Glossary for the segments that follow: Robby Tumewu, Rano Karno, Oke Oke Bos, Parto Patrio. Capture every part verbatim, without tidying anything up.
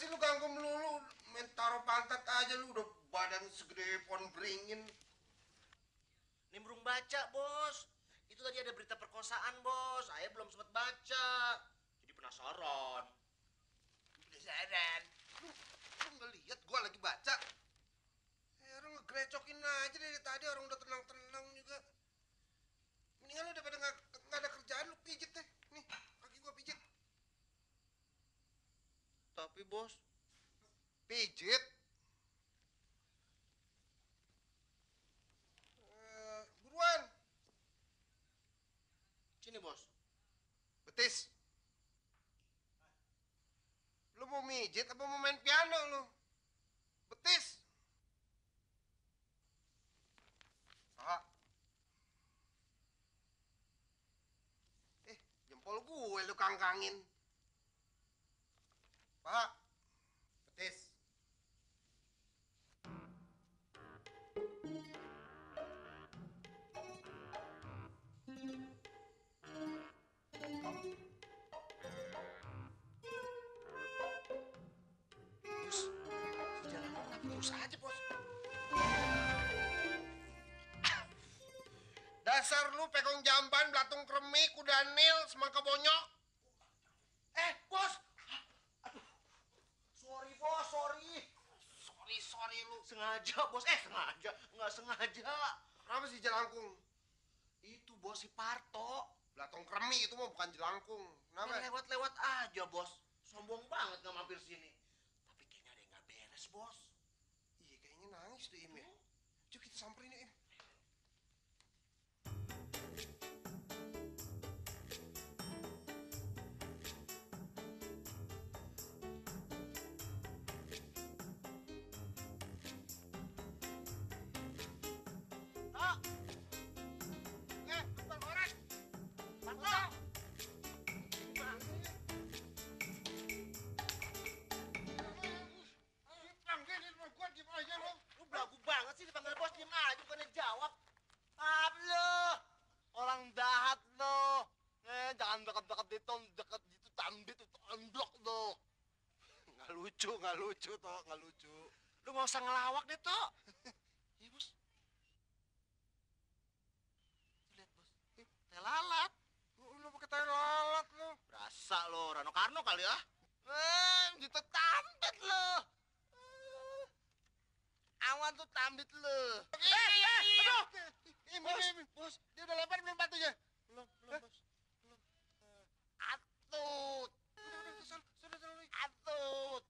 sih lu ganggu melulu? Main taruh pantat aja lu, udah badan segede pon beringin. Nimbrung baca, Bos. Itu tadi ada berita perkosaan, Bos. Saya belum sempat baca. Jadi penasaran. Penasaran. Lu, lu nggak lihat gua lagi baca? Orang ngegrecokin aja dari tadi, orang udah tenang-tenang juga. Mendingan lu daripada nggak ada kerjaan, lu pijit deh. Nih, kaki gua pijit. Tapi Bos, pijit. Uh, buruan. Sini Bos. Betis. Lu mau mijit apa mau main piano lu? Betis. Ah. Eh, jempol gue lu kangkangin. Pak, betis. Bos, di jalan tapi lurus aja, Bos. Dasar lu pekong jamban, belatung kremi, kuda nil, semangka bonyok. Eh, Bos. Aduh. Sorry, Bos, sorry. Sorry, sorry lu. Sengaja, Bos. Eh, sengaja. Nggak sengaja. Kenapa sih jelangkung? Itu, Bos, si Parto. Belatung kremi itu mah bukan jelangkung. Kenapa? Lewat-lewat aja, Bos. Sombong banget nggak mampir sini. Tapi kayaknya ada yang nggak beres, Bos. Iya, kayaknya nangis tuh, Im. Cuk, kita samperin ya, Im. Lucu toh, nggak lucu. Lu nggak usah ngelawak deh toh. Iya Bos. Lihat Bos, teh lalat. Lu pakai teh lalat lu. Berasa lo, Rano Karno kali ya. Eh, gitu tambit lo. Awan tuh tambit lo. Eh, aduh. Bos, Bos, dia udah lebar belum batunya? Belum, belum Bos. Belum. Atut. Atut.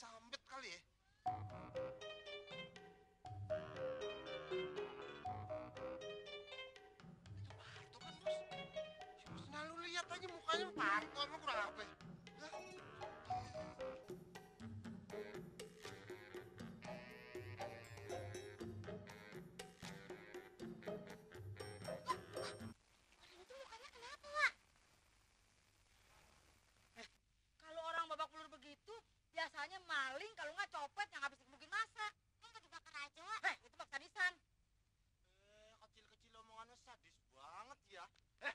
Sambet kali ya. Itu Parto kan Bos. Nah lu lihat aja mukanya Parto, emang kurang apa ya? Biasanya maling, kalau nggak copet yang habis mungkin masak. Ini kejebakan aja. Heh, itu baksa nisan. Eh, kecil-kecil omongannya sadis banget ya. Eh.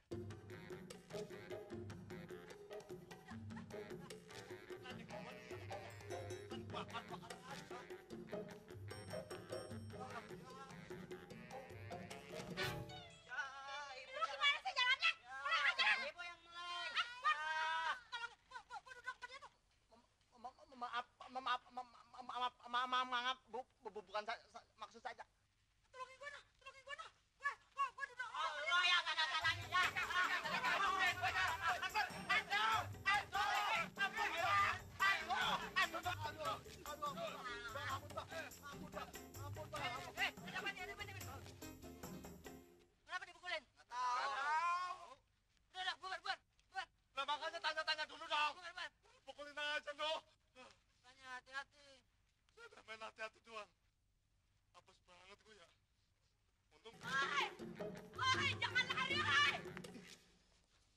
Maaf, bu, bu, bu, bukan saya, saya, maksud saya. Tolongin gua, tolongin gua, gua, gua, gua, gua duduk. Oh, lo yang ada salahnya ya. Kenapa dipukulin? Nggak tahu. Udah, udah, bubar, bubar, bubar. Nah, makanya tanya-tanya dulu dong. Bubar, bubar. Pukulin aja dong. Tanya hati-hati. Udah main hati-hati doang. Apes banget gue ya. Untung... Hai! Hai! Jangan lari, hai!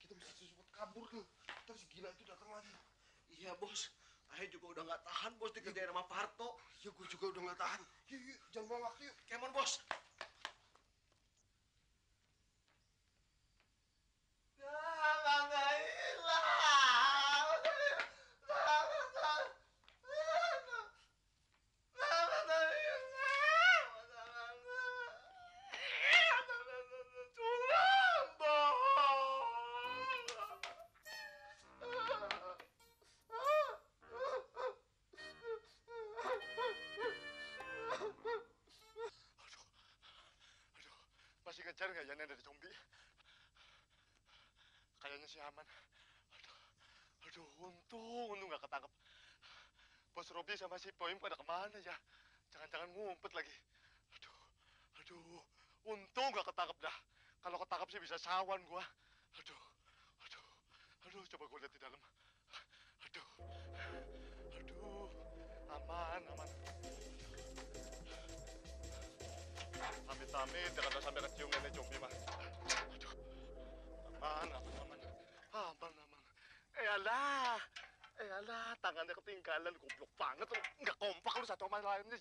Kita mesti sempat kabur tuh. Terus gila itu datang lagi. Iya, Bos. Ayah juga udah nggak tahan, Bos. Dikerjain sama Parto. Iya, gue juga udah nggak tahan. Yuk, yuk. Jangan buang waktu, yuk. Come on, Bos. Ya, bang. Kayaknya dari zombie. Kayaknya sih aman. Aduh, aduh untung, untung gak ketangkep. Bos Robby sama si Boim pada kemana ya? Jangan-jangan ngumpet lagi. Aduh, aduh, untung gak ketangkep dah. Kalau ketangkep sih bisa sawan gua. Aduh, aduh, aduh, coba gua lihat di dalam. Aduh, aduh, aman, aman. Amit-amit, ya kalau sampai kecium nenek zombie mah. Aduh, aman, aman, aman, aman, aman. Eyalah, eyalah, tangannya ketinggalan, goblok banget lu, nggak kompak lu satu sama lainnya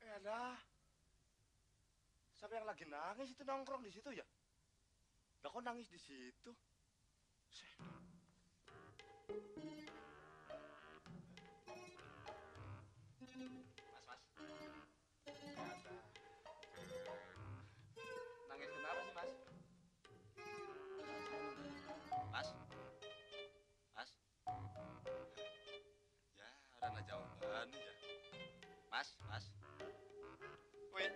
ya. Eyalah. Siapa yang lagi nangis itu nongkrong di situ ya? Lah kok nangis di situ? Seh. Mas, mas. Kata. Nangis kenapa sih, Mas? Mas. Mas. Ya, rana jawaban ya. Mas, mas. Wih.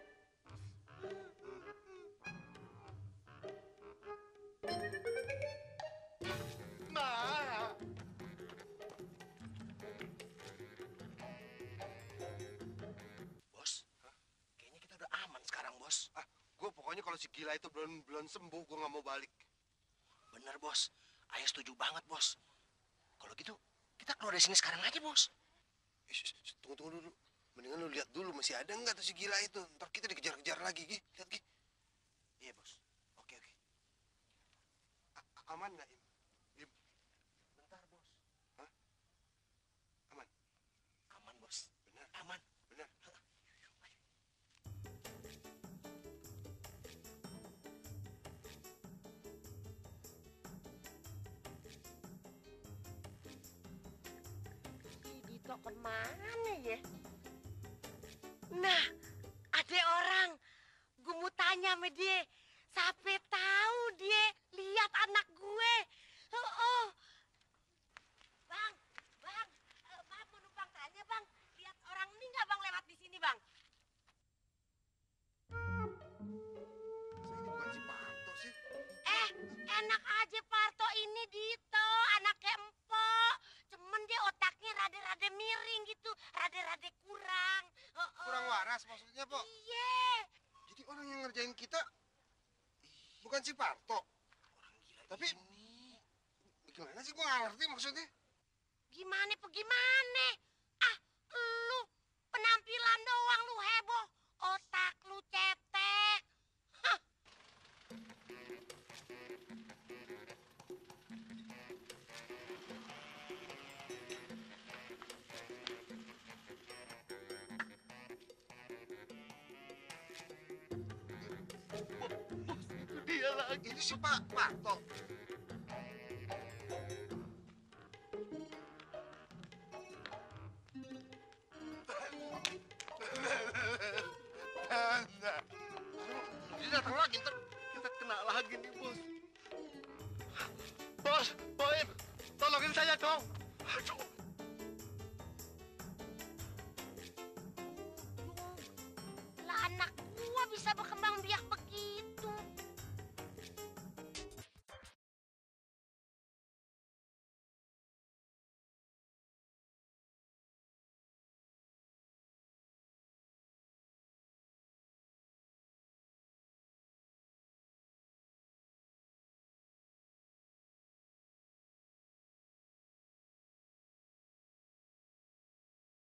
Nah. Bos, hah? Kayaknya kita udah aman sekarang, Bos. Ah, gue pokoknya kalau si gila itu belum belum sembuh, gue nggak mau balik. Bener, Bos. Ayah setuju banget, Bos. Kalau gitu, kita keluar dari sini sekarang aja, Bos. Tunggu, tunggu dulu. Mendingan lu lihat dulu masih ada nggak tuh si gila itu. Ntar kita dikejar-kejar lagi, Gi. Lihat, Gi. Iya, Bos. Oke, oke. A aman nggak, Im? Im? Bentar, Bos. Hah? Aman? Aman, Bos. Benar? Aman. Benar. Dito kemana ya? Nah, ada orang. Gue mau tanya sama dia. Sampai tahu dia lihat anak gue. Oh, oh. Bang, bang, uh, maaf mau numpang tanya, Bang. Lihat orang ini nggak, Bang, lewat di sini, Bang? Masa ini bukan si Parto sih? Eh, enak aja Parto ini Dito, anaknya empok. Cuman dia otaknya rada-rada miring gitu, rada-rada kurang. Kurang waras maksudnya, Pok? Iya. Jadi orang yang ngerjain kita bukan si Parto. Orang gila. Tapi ini gimana sih, gua nggak ngerti maksudnya. Gimana pe gimana? Ah, lu penampilan doang lu heboh, otak lu cetek. Hah. Ini si Pak Parto. Dia datang lagi, ntar kita kena lagi nih, Bos. Bos, Boim, tolongin saya dong. Aduh.